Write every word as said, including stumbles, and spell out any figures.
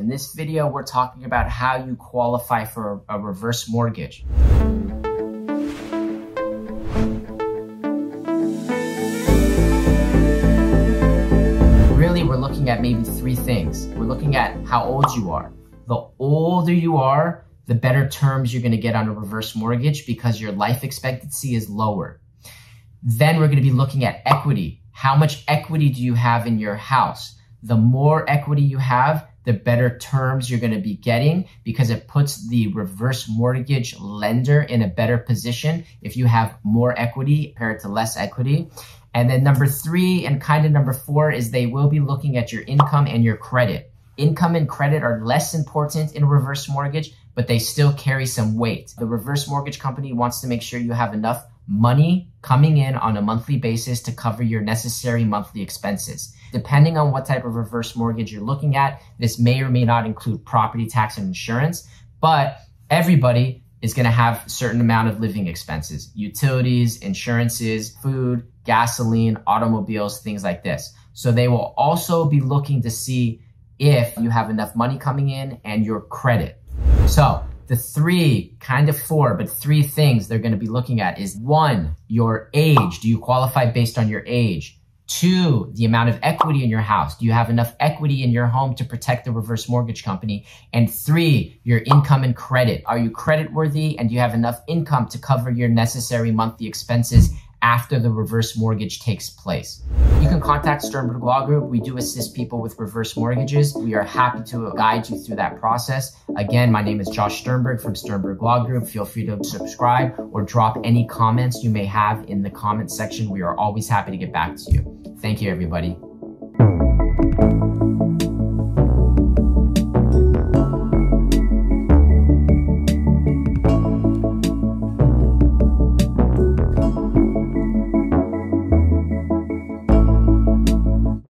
In this video, we're talking about how you qualify for a reverse mortgage. Really, we're looking at maybe three things. We're looking at how old you are. The older you are, the better terms you're going to get on a reverse mortgage because your life expectancy is lower. Then we're going to be looking at equity. How much equity do you have in your house? The more equity you have, the better terms you're going to be getting because it puts the reverse mortgage lender in a better position if you have more equity compared to less equity. And then number three and kind of number four is they will be looking at your income and your credit. Income and credit are less important in a reverse mortgage, but they still carry some weight. The reverse mortgage company wants to make sure you have enough money coming in on a monthly basis to cover your necessary monthly expenses. Depending on what type of reverse mortgage you're looking at, this may or may not include property tax and insurance, but everybody is going to have a certain amount of living expenses, utilities, insurances, food, gasoline, automobiles, things like this. So they will also be looking to see if you have enough money coming in and your credit. So the three, kind of four, but three things they're going to be looking at is one, your age. Do you qualify based on your age? Two, the amount of equity in your house. Do you have enough equity in your home to protect the reverse mortgage company? And three, your income and credit. Are you credit worthy and do you have enough income to cover your necessary monthly expenses after the reverse mortgage takes place? You can contact Sternberg Law Group. We do assist people with reverse mortgages. We are happy to guide you through that process. Again, my name is Josh Sternberg from Sternberg Law Group. Feel free to subscribe or drop any comments you may have in the comment section. We are always happy to get back to you. Thank you, everybody.